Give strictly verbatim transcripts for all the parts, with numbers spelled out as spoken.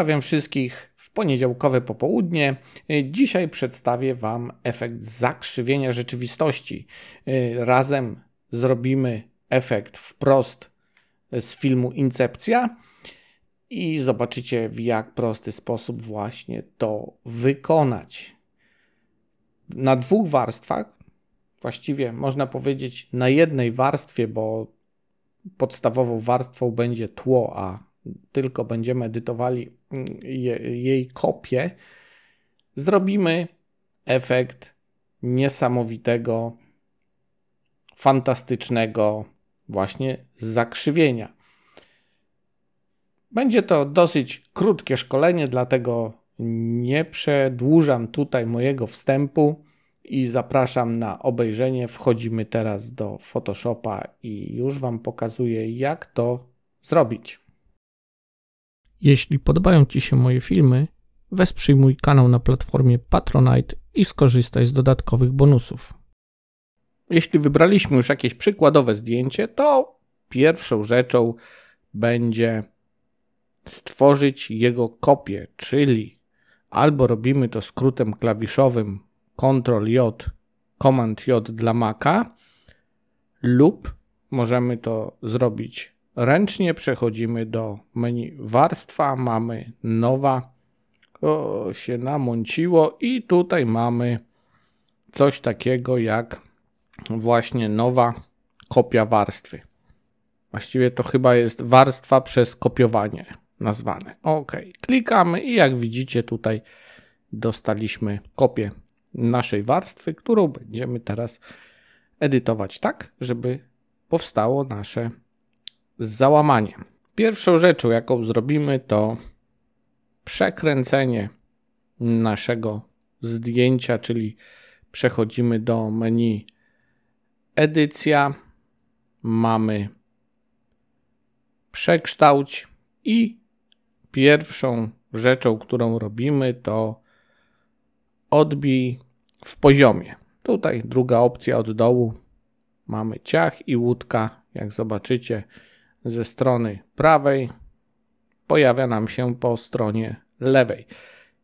Pozdrawiam wszystkich w poniedziałkowe popołudnie. Dzisiaj przedstawię Wam efekt zakrzywienia rzeczywistości. Razem zrobimy efekt wprost z filmu Incepcja i zobaczycie, w jak prosty sposób właśnie to wykonać. Na dwóch warstwach, właściwie można powiedzieć na jednej warstwie, bo podstawową warstwą będzie tło, a tylko będziemy edytowali je, jej kopię, zrobimy efekt niesamowitego, fantastycznego właśnie zakrzywienia. Będzie to dosyć krótkie szkolenie, dlatego nie przedłużam tutaj mojego wstępu i zapraszam na obejrzenie. Wchodzimy teraz do Photoshopa i już Wam pokazuję, jak to zrobić. Jeśli podobają Ci się moje filmy, wesprzyj mój kanał na platformie Patronite i skorzystaj z dodatkowych bonusów. Jeśli wybraliśmy już jakieś przykładowe zdjęcie, to pierwszą rzeczą będzie stworzyć jego kopię, czyli albo robimy to skrótem klawiszowym Ctrl-J, Command-J dla Maca, lub możemy to zrobić ręcznie. Przechodzimy do menu warstwa, mamy nowa, o, się namąciło i tutaj mamy coś takiego jak właśnie nowa kopia warstwy. Właściwie to chyba jest warstwa przez kopiowanie nazwane. OK, klikamy i jak widzicie tutaj dostaliśmy kopię naszej warstwy, którą będziemy teraz edytować tak, żeby powstało nasze załamanie. Pierwszą rzeczą, jaką zrobimy, to przekręcenie naszego zdjęcia, czyli przechodzimy do menu edycja, mamy przekształć i pierwszą rzeczą, którą robimy, to odbij w poziomie. Tutaj druga opcja od dołu, mamy ciach i łódka, jak zobaczycie, ze strony prawej pojawia nam się po stronie lewej.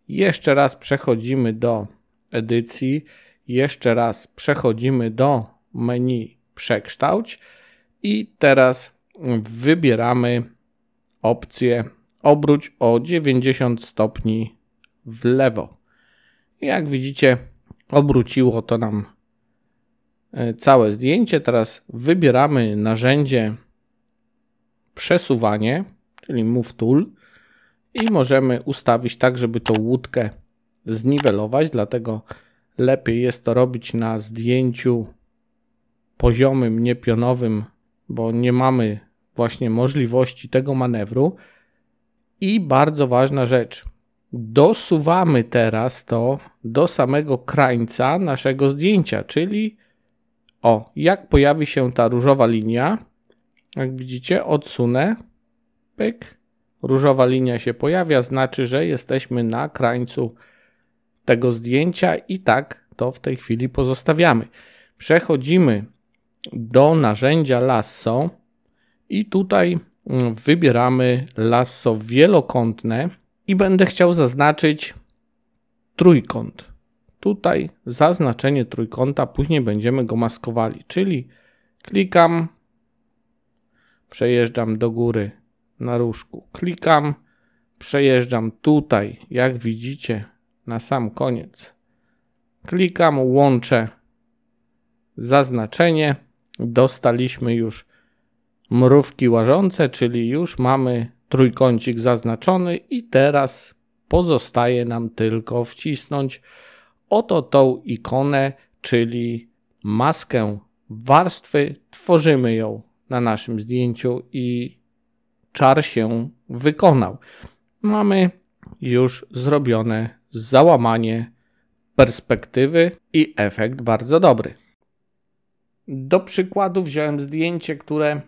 Jeszcze raz przechodzimy do edycji, jeszcze raz przechodzimy do menu przekształć i teraz wybieramy opcję obróć o dziewięćdziesiąt stopni w lewo. Jak widzicie, obróciło to nam całe zdjęcie. Teraz wybieramy narzędzie przesuwanie, czyli Move Tool i możemy ustawić tak, żeby tą łódkę zniwelować, dlatego lepiej jest to robić na zdjęciu poziomym, nie pionowym, bo nie mamy właśnie możliwości tego manewru. I bardzo ważna rzecz, dosuwamy teraz to do samego krańca naszego zdjęcia, czyli o, jak pojawi się ta różowa linia, jak widzicie, odsunę, pyk, różowa linia się pojawia, znaczy, że jesteśmy na krańcu tego zdjęcia i tak to w tej chwili pozostawiamy. Przechodzimy do narzędzia lasso i tutaj wybieramy lasso wielokątne i będę chciał zaznaczyć trójkąt. Tutaj zaznaczenie trójkąta, później będziemy go maskowali, czyli klikam, przejeżdżam do góry na różku, klikam, przejeżdżam tutaj, jak widzicie, na sam koniec. Klikam, łączę zaznaczenie. Dostaliśmy już mrówki łażące, czyli już mamy trójkącik zaznaczony i teraz pozostaje nam tylko wcisnąć oto tą ikonę, czyli maskę warstwy. Tworzymy ją na naszym zdjęciu i czar się wykonał. Mamy już zrobione załamanie perspektywy i efekt bardzo dobry. Do przykładu wziąłem zdjęcie, które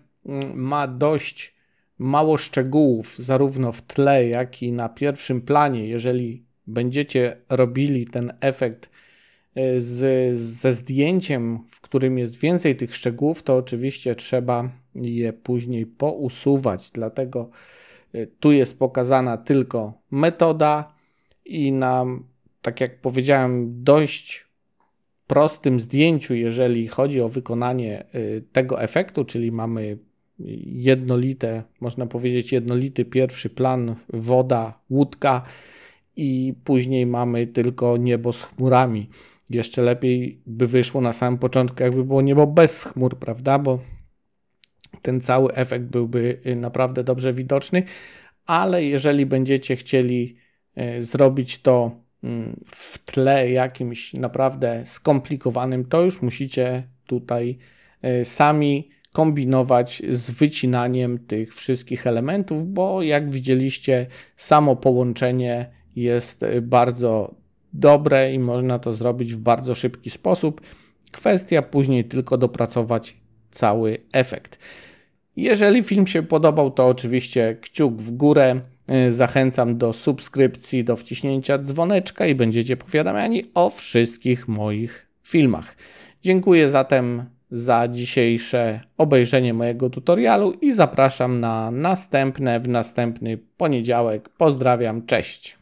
ma dość mało szczegółów, zarówno w tle, jak i na pierwszym planie. Jeżeli będziecie robili ten efekt Z, ze zdjęciem, w którym jest więcej tych szczegółów, to oczywiście trzeba je później pousuwać, dlatego Tu jest pokazana tylko metoda i na, tak jak powiedziałem, dość prostym zdjęciu, jeżeli chodzi o wykonanie tego efektu, czyli mamy jednolite, można powiedzieć jednolity pierwszy plan, woda, łódka i później mamy tylko niebo z chmurami. Jeszcze lepiej by wyszło na samym początku, jakby było niebo bez chmur, prawda? Bo ten cały efekt byłby naprawdę dobrze widoczny, ale jeżeli będziecie chcieli zrobić to w tle jakimś naprawdę skomplikowanym, to już musicie tutaj sami kombinować z wycinaniem tych wszystkich elementów, bo jak widzieliście, samo połączenie jest bardzo dobre i można to zrobić w bardzo szybki sposób. Kwestia później tylko dopracować cały efekt. Jeżeli film się podobał, to oczywiście kciuk w górę. Zachęcam do subskrypcji, do wciśnięcia dzwoneczka i będziecie powiadamiani o wszystkich moich filmach. Dziękuję zatem za dzisiejsze obejrzenie mojego tutorialu i zapraszam na następne w następny poniedziałek. Pozdrawiam, cześć!